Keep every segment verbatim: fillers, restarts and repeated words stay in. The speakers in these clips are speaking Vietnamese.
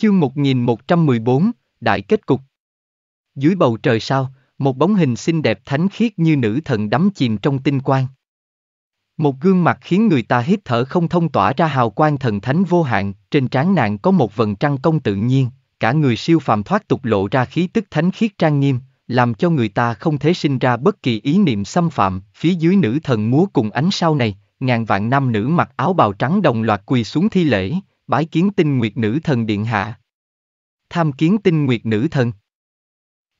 Chương một nghìn một trăm mười bốn, Đại Kết Cục. Dưới bầu trời sao, một bóng hình xinh đẹp thánh khiết như nữ thần đắm chìm trong tinh quang. Một gương mặt khiến người ta hít thở không thông, tỏa ra hào quang thần thánh vô hạn, trên trán nàng có một vầng trăng công tự nhiên, cả người siêu phàm thoát tục lộ ra khí tức thánh khiết trang nghiêm, làm cho người ta không thể sinh ra bất kỳ ý niệm xâm phạm. Phía dưới nữ thần múa cùng ánh sao này, ngàn vạn nam nữ mặc áo bào trắng đồng loạt quỳ xuống thi lễ, bái kiến Tinh Nguyệt Nữ Thần điện hạ. Tham kiến Tinh Nguyệt Nữ Thần.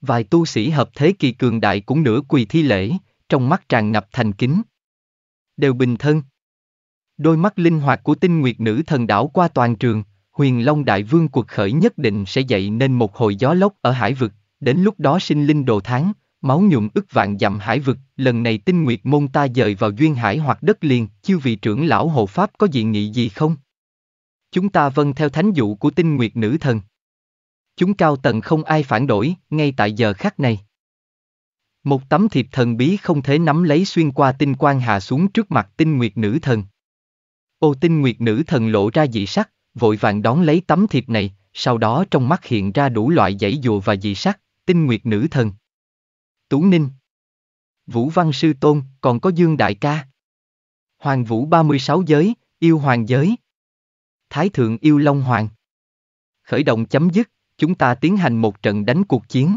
Vài tu sĩ hợp thế kỳ cường đại cũng nửa quỳ thi lễ, trong mắt tràn ngập thành kính. Đều bình thân. Đôi mắt linh hoạt của Tinh Nguyệt Nữ Thần đảo qua toàn trường. Huyền Long Đại Vương cuộc khởi nhất định sẽ dậy nên một hồi gió lốc ở hải vực, đến lúc đó sinh linh đồ tháng, máu nhuộm ức vạn dặm hải vực. Lần này Tinh Nguyệt Môn ta dời vào duyên hải hoặc đất liền, chư vị trưởng lão hộ pháp có dị nghị gì không? Chúng ta vâng theo thánh dụ của Tinh Nguyệt Nữ Thần. Chúng cao tầng không ai phản đổi, ngay tại giờ khắc này. Một tấm thiệp thần bí không thể nắm lấy xuyên qua tinh quang hạ xuống trước mặt Tinh Nguyệt Nữ Thần. Ô Tinh Nguyệt Nữ Thần lộ ra dị sắc, vội vàng đón lấy tấm thiệp này, sau đó trong mắt hiện ra đủ loại giãy dụa và dị sắc. Tinh Nguyệt Nữ Thần, Tú Ninh, Vũ Văn Sư Tôn, còn có Dương Đại Ca Hoàng Vũ ba mươi sáu giới, yêu hoàng giới, Thái Thượng Yêu Long Hoàng. Khởi động chấm dứt, chúng ta tiến hành một trận đánh cuộc chiến.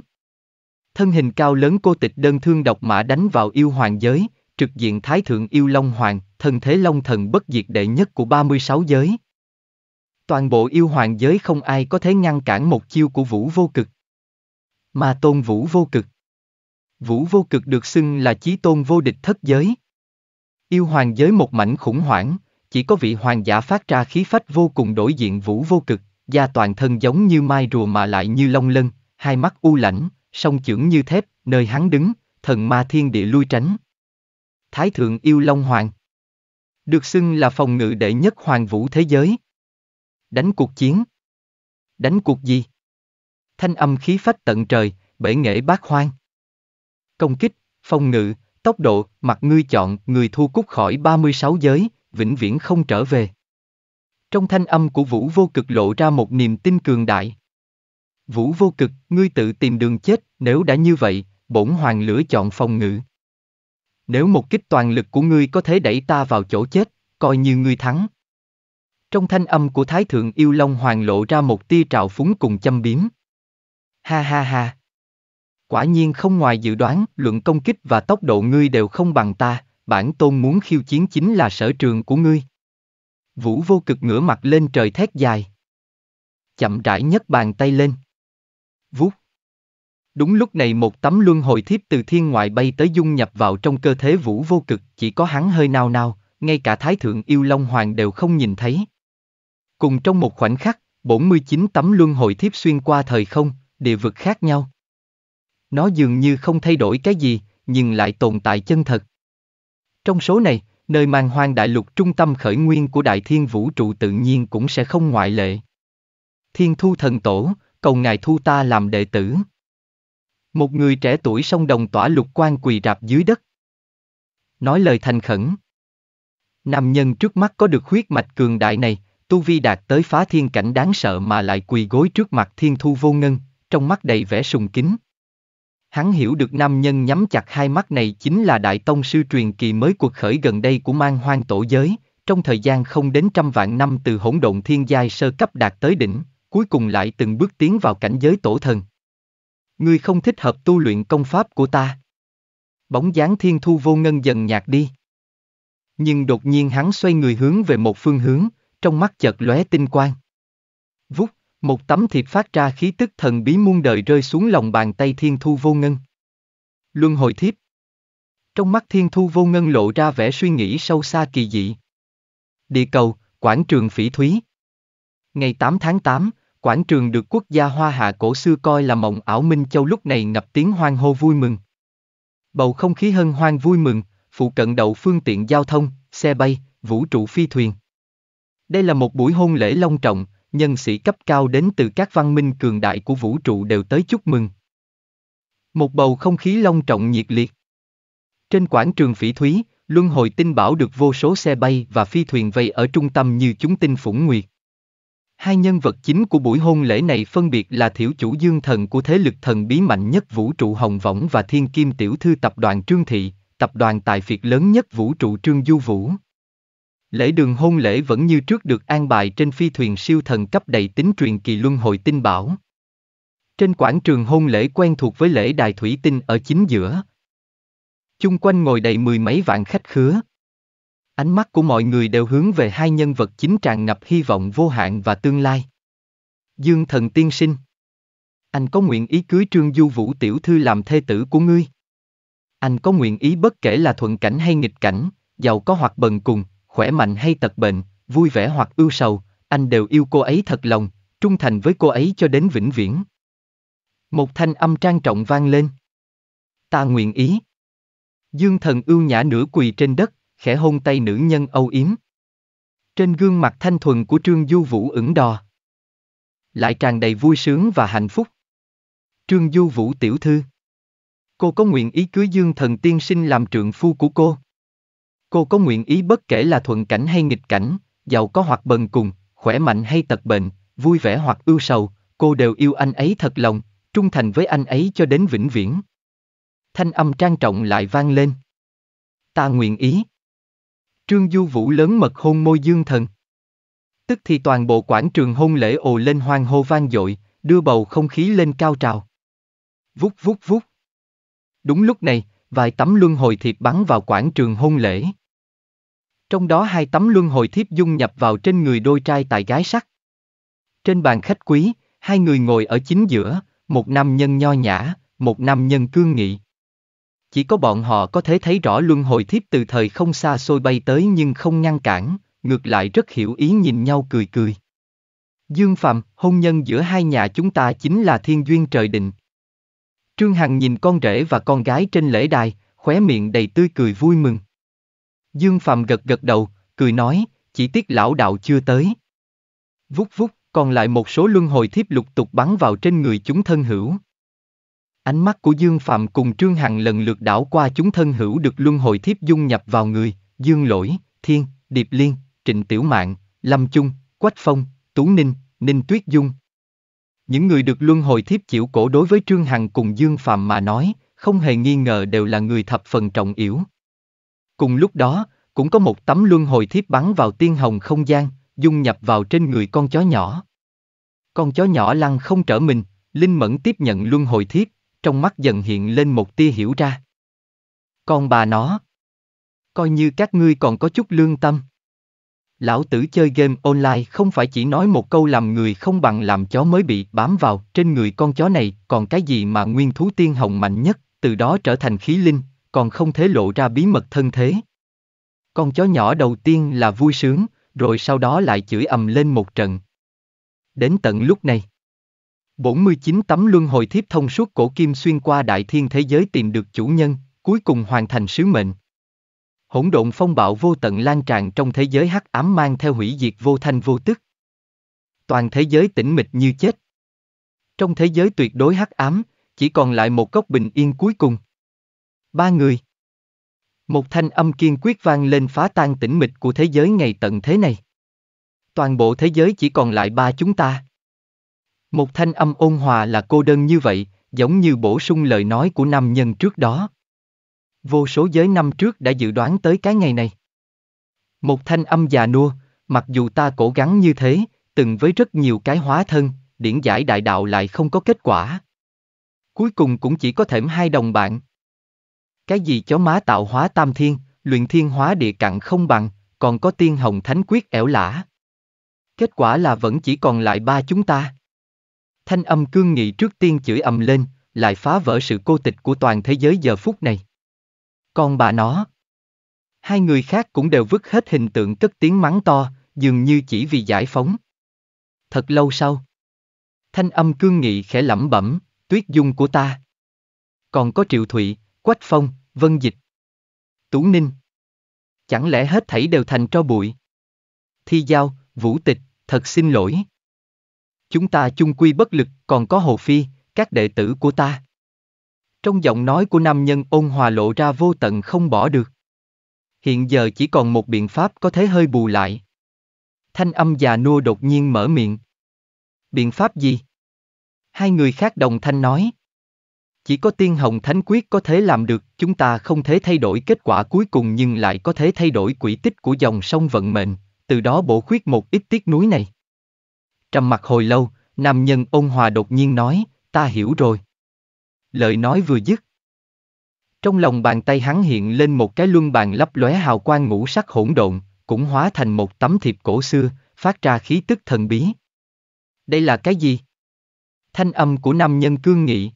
Thân hình cao lớn cô tịch đơn thương độc mã đánh vào yêu hoàng giới, trực diện Thái Thượng Yêu Long Hoàng, thân thế long thần bất diệt đệ nhất của ba mươi sáu giới. Toàn bộ yêu hoàng giới không ai có thể ngăn cản một chiêu của Vũ Vô Cực. Ma Tôn Vũ Vô Cực. Vũ Vô Cực được xưng là chí tôn vô địch thất giới. Yêu hoàng giới một mảnh khủng hoảng, chỉ có vị hoàng giả phát ra khí phách vô cùng đối diện Vũ Vô Cực, da toàn thân giống như mai rùa mà lại như long lân, hai mắt u lãnh, song chưởng như thép, nơi hắn đứng, thần ma thiên địa lui tránh. Thái Thượng Yêu Long Hoàng được xưng là phòng ngự đệ nhất hoàng vũ thế giới. Đánh cuộc chiến. Đánh cuộc gì? Thanh âm khí phách tận trời, bể nghệ bát hoang. Công kích, phòng ngự, tốc độ, mặc ngươi chọn, người thua cút khỏi ba mươi sáu giới, vĩnh viễn không trở về. Trong thanh âm của Vũ Vô Cực lộ ra một niềm tin cường đại. Vũ Vô Cực, ngươi tự tìm đường chết, nếu đã như vậy, bổn hoàng lựa chọn phòng ngự. Nếu một kích toàn lực của ngươi có thể đẩy ta vào chỗ chết, coi như ngươi thắng. Trong thanh âm của Thái Thượng Yêu Long Hoàng lộ ra một tia trào phúng cùng châm biếm. Ha ha ha. Quả nhiên không ngoài dự đoán, luận công kích và tốc độ ngươi đều không bằng ta, bản tôn muốn khiêu chiến chính là sở trường của ngươi. Vũ Vô Cực ngửa mặt lên trời thét dài. Chậm rãi nhấc bàn tay lên. Vút. Đúng lúc này một tấm luân hồi thiếp từ thiên ngoại bay tới dung nhập vào trong cơ thể Vũ Vô Cực, chỉ có hắn hơi nao nao, ngay cả Thái Thượng Yêu Long Hoàng đều không nhìn thấy. Cùng trong một khoảnh khắc, bốn mươi chín tấm luân hồi thiếp xuyên qua thời không, địa vực khác nhau. Nó dường như không thay đổi cái gì, nhưng lại tồn tại chân thật. Trong số này, nơi màn hoang đại lục trung tâm khởi nguyên của đại thiên vũ trụ tự nhiên cũng sẽ không ngoại lệ. Thiên Thu Thần Tổ, cầu ngài thu ta làm đệ tử. Một người trẻ tuổi song đồng tỏa lục quan quỳ rạp dưới đất, nói lời thành khẩn. Nam nhân trước mắt có được huyết mạch cường đại này, tu vi đạt tới phá thiên cảnh đáng sợ mà lại quỳ gối trước mặt Thiên Thu Vô Ngân, trong mắt đầy vẻ sùng kính. Hắn hiểu được nam nhân nhắm chặt hai mắt này chính là đại tông sư truyền kỳ mới cuộc khởi gần đây của man hoang tổ giới, trong thời gian không đến trăm vạn năm từ hỗn độn thiên giai sơ cấp đạt tới đỉnh, cuối cùng lại từng bước tiến vào cảnh giới tổ thần. Ngươi không thích hợp tu luyện công pháp của ta. Bóng dáng Thiên Thu Vô Ngân dần nhạt đi. Nhưng đột nhiên hắn xoay người hướng về một phương hướng, trong mắt chợt lóe tinh quang. Vút, một tấm thiệp phát ra khí tức thần bí muôn đời rơi xuống lòng bàn tay Thiên Thu Vô Ngân. Luân hồi thiếp. Trong mắt Thiên Thu Vô Ngân lộ ra vẻ suy nghĩ sâu xa kỳ dị. Địa cầu, quảng trường Phỉ Thúy. Ngày tám tháng tám, quảng trường được quốc gia Hoa Hạ cổ xưa coi là mộng ảo Minh Châu lúc này ngập tiếng hoan hô vui mừng. Bầu không khí hân hoan vui mừng, phụ cận đậu phương tiện giao thông, xe bay, vũ trụ phi thuyền. Đây là một buổi hôn lễ long trọng, nhân sĩ cấp cao đến từ các văn minh cường đại của vũ trụ đều tới chúc mừng. Một bầu không khí long trọng nhiệt liệt. Trên quảng trường Phỉ Thúy, luân hồi tinh bảo được vô số xe bay và phi thuyền vây ở trung tâm như chúng tinh phủng nguyệt. Hai nhân vật chính của buổi hôn lễ này phân biệt là Thiểu Chủ Dương Thần của thế lực thần bí mạnh nhất vũ trụ Hồng Võng và Thiên Kim Tiểu Thư Tập đoàn Trương Thị, tập đoàn tài phiệt lớn nhất vũ trụ Trương Du Vũ. Lễ đường hôn lễ vẫn như trước được an bài trên phi thuyền siêu thần cấp đầy tính truyền kỳ luân hồi tinh bảo. Trên quảng trường hôn lễ quen thuộc với lễ đài thủy tinh ở chính giữa. Chung quanh ngồi đầy mười mấy vạn khách khứa. Ánh mắt của mọi người đều hướng về hai nhân vật chính tràn ngập hy vọng vô hạn và tương lai. Dương Thần tiên sinh, anh có nguyện ý cưới Trương Du Vũ tiểu thư làm thê tử của ngươi? Anh có nguyện ý bất kể là thuận cảnh hay nghịch cảnh, giàu có hoặc bần cùng, khỏe mạnh hay tật bệnh, vui vẻ hoặc ưu sầu, anh đều yêu cô ấy thật lòng, trung thành với cô ấy cho đến vĩnh viễn. Một thanh âm trang trọng vang lên. Ta nguyện ý. Dương Thần ưu nhã nửa quỳ trên đất, khẽ hôn tay nữ nhân âu yếm. Trên gương mặt thanh thuần của Trương Du Vũ ửng đỏ, lại tràn đầy vui sướng và hạnh phúc. Trương Du Vũ tiểu thư, cô có nguyện ý cưới Dương Thần tiên sinh làm trượng phu của cô? Cô có nguyện ý bất kể là thuận cảnh hay nghịch cảnh, giàu có hoặc bần cùng, khỏe mạnh hay tật bệnh, vui vẻ hoặc ưu sầu, cô đều yêu anh ấy thật lòng, trung thành với anh ấy cho đến vĩnh viễn. Thanh âm trang trọng lại vang lên. Ta nguyện ý. Trương Du Vũ lớn mật hôn môi Dương Thần. Tức thì toàn bộ quảng trường hôn lễ ồ lên hoan hô vang dội, đưa bầu không khí lên cao trào. Vút vút vút. Đúng lúc này, vài tấm luân hồi thiệp bắn vào quảng trường hôn lễ. Trong đó hai tấm luân hồi thiếp dung nhập vào trên người đôi trai tài gái sắc. Trên bàn khách quý, hai người ngồi ở chính giữa, một nam nhân nho nhã, một nam nhân cương nghị. Chỉ có bọn họ có thể thấy rõ luân hồi thiếp từ thời không xa xôi bay tới nhưng không ngăn cản, ngược lại rất hiểu ý nhìn nhau cười cười. Dương Phàm, hôn nhân giữa hai nhà chúng ta chính là thiên duyên trời định. Trương Hằng nhìn con rể và con gái trên lễ đài, khóe miệng đầy tươi cười vui mừng. Dương Phàm gật gật đầu, cười nói, chỉ tiếc lão đạo chưa tới. Vút vút, còn lại một số luân hồi thiếp lục tục bắn vào trên người chúng thân hữu. Ánh mắt của Dương Phàm cùng Trương Hằng lần lượt đảo qua chúng thân hữu được luân hồi thiếp dung nhập vào người, Dương Lỗi, Thiên, Điệp Liên, Trịnh Tiểu Mạng, Lâm Chung, Quách Phong, Tú Ninh, Ninh Tuyết Dung. Những người được luân hồi thiếp chịu cổ đối với Trương Hằng cùng Dương Phàm mà nói, không hề nghi ngờ đều là người thập phần trọng yếu. Cùng lúc đó, cũng có một tấm luân hồi thiếp bắn vào tiên hồng không gian, dung nhập vào trên người con chó nhỏ. Con chó nhỏ lăn không trở mình, Linh Mẫn tiếp nhận luân hồi thiếp. Trong mắt dần hiện lên một tia hiểu ra. Con bà nó, coi như các ngươi còn có chút lương tâm. Lão tử chơi game online không phải chỉ nói một câu làm người không bằng làm chó mới bị bám vào. Trên người con chó này còn cái gì mà nguyên thú tiên hồng mạnh nhất, từ đó trở thành khí linh, còn không thể lộ ra bí mật thân thế. Con chó nhỏ đầu tiên là vui sướng, rồi sau đó lại chửi ầm lên một trận. Đến tận lúc này, bốn mươi chín tấm luân hồi thiếp thông suốt cổ kim xuyên qua đại thiên thế giới tìm được chủ nhân, cuối cùng hoàn thành sứ mệnh. Hỗn độn phong bạo vô tận lan tràn trong thế giới hắc ám mang theo hủy diệt vô thanh vô tức. Toàn thế giới tĩnh mịch như chết. Trong thế giới tuyệt đối hắc ám, chỉ còn lại một góc bình yên cuối cùng. Ba người. Một thanh âm kiên quyết vang lên phá tan tĩnh mịch của thế giới ngày tận thế này. Toàn bộ thế giới chỉ còn lại ba chúng ta. Một thanh âm ôn hòa là cô đơn như vậy, giống như bổ sung lời nói của nam nhân trước đó. Vô số giới năm trước đã dự đoán tới cái ngày này. Một thanh âm già nua, mặc dù ta cố gắng như thế, từng với rất nhiều cái hóa thân, điển giải đại đạo lại không có kết quả. Cuối cùng cũng chỉ có thềm hai đồng bạn. Cái gì chó má tạo hóa tam thiên, luyện thiên hóa địa cặn không bằng, còn có tiên hồng thánh quyết ẻo lả. Kết quả là vẫn chỉ còn lại ba chúng ta. Thanh âm cương nghị trước tiên chửi ầm lên, lại phá vỡ sự cô tịch của toàn thế giới giờ phút này. Con bà nó. Hai người khác cũng đều vứt hết hình tượng cất tiếng mắng to, dường như chỉ vì giải phóng. Thật lâu sau, thanh âm cương nghị khẽ lẩm bẩm, Tuyết Dung của ta. Còn có Triệu Thụy, Quách Phong, Vân Dịch, Tú Ninh. Chẳng lẽ hết thảy đều thành tro bụi? Thi Giao, Vũ Tịch, thật xin lỗi. Chúng ta chung quy bất lực, còn có Hồ Phi, các đệ tử của ta. Trong giọng nói của nam nhân ôn hòa lộ ra vô tận không bỏ được. Hiện giờ chỉ còn một biện pháp có thể hơi bù lại. Thanh âm già nua đột nhiên mở miệng. Biện pháp gì? Hai người khác đồng thanh nói. Chỉ có Tiên Hồng Thánh Quyết có thể làm được, chúng ta không thể thay đổi kết quả cuối cùng nhưng lại có thể thay đổi quỹ tích của dòng sông vận mệnh, từ đó bổ khuyết một ít tiếc núi này. Trầm mặc hồi lâu, nam nhân ôn hòa đột nhiên nói, ta hiểu rồi. Lời nói vừa dứt, trong lòng bàn tay hắn hiện lên một cái luân bàn lấp lóe hào quang ngũ sắc hỗn độn, cũng hóa thành một tấm thiệp cổ xưa, phát ra khí tức thần bí. Đây là cái gì? Thanh âm của nam nhân cương nghị.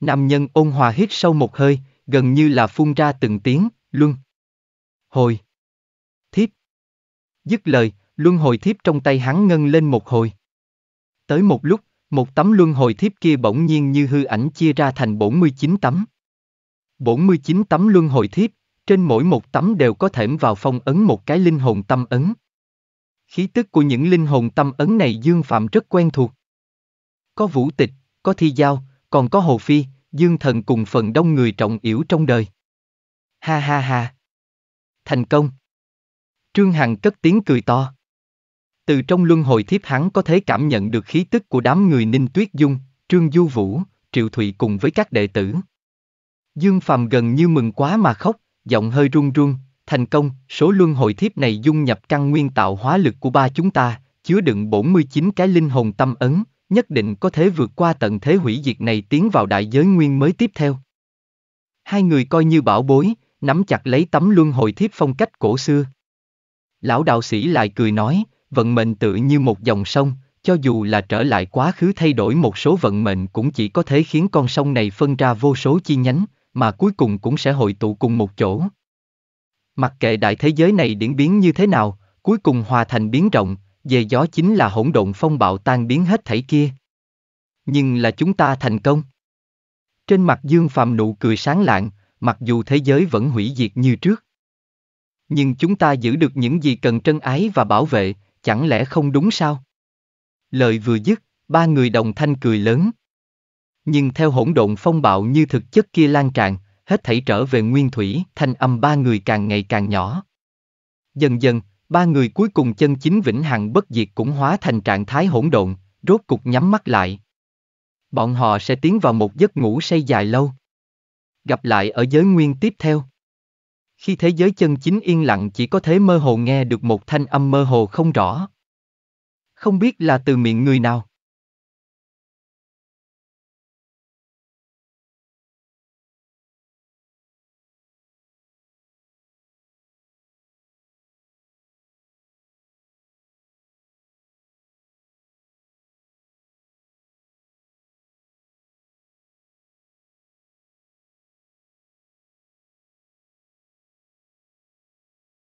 Nam nhân ôn hòa hít sâu một hơi, gần như là phun ra từng tiếng, luân hồi thiếp. Dứt lời, luân hồi thiếp trong tay hắn ngân lên một hồi. Tới một lúc, một tấm luân hồi thiếp kia bỗng nhiên như hư ảnh chia ra thành bốn mươi chín tấm. bốn mươi chín tấm luân hồi thiếp, trên mỗi một tấm đều có thễm vào phong ấn một cái linh hồn tâm ấn. Khí tức của những linh hồn tâm ấn này Dương Phạm rất quen thuộc. Có Vũ Tịch, có Thi Giao, còn có Hồ Phi, Dương Thần cùng phần đông người trọng yếu trong đời. Ha ha ha. Thành công. Trương Hằng cất tiếng cười to. Từ trong luân hồi thiếp hắn có thể cảm nhận được khí tức của đám người Ninh Tuyết Dung, Trương Du Vũ, Triệu Thụy cùng với các đệ tử. Dương Phàm gần như mừng quá mà khóc, giọng hơi run run, thành công, số luân hồi thiếp này dung nhập căn nguyên tạo hóa lực của ba chúng ta, chứa đựng bốn mươi chín cái linh hồn tâm ấn, nhất định có thể vượt qua tận thế hủy diệt này tiến vào đại giới nguyên mới tiếp theo. Hai người coi như bảo bối, nắm chặt lấy tấm luân hồi thiếp phong cách cổ xưa. Lão đạo sĩ lại cười nói, vận mệnh tự như một dòng sông, cho dù là trở lại quá khứ thay đổi một số vận mệnh cũng chỉ có thể khiến con sông này phân ra vô số chi nhánh, mà cuối cùng cũng sẽ hội tụ cùng một chỗ. Mặc kệ đại thế giới này diễn biến như thế nào, cuối cùng hòa thành biến rộng, về gió chính là hỗn độn phong bạo tan biến hết thảy kia. Nhưng là chúng ta thành công. Trên mặt Dương Phàm nụ cười sáng lạng, mặc dù thế giới vẫn hủy diệt như trước. Nhưng chúng ta giữ được những gì cần trân ái và bảo vệ, chẳng lẽ không đúng sao? Lời vừa dứt, ba người đồng thanh cười lớn. Nhưng theo hỗn độn phong bạo như thực chất kia lan tràn, hết thảy trở về nguyên thủy, thanh âm ba người càng ngày càng nhỏ. Dần dần, ba người cuối cùng chân chính vĩnh hằng bất diệt cũng hóa thành trạng thái hỗn độn, rốt cục nhắm mắt lại. Bọn họ sẽ tiến vào một giấc ngủ say dài lâu. Gặp lại ở giới nguyên tiếp theo. Khi thế giới chân chính yên lặng chỉ có thể mơ hồ nghe được một thanh âm mơ hồ không rõ. Không biết là từ miệng người nào.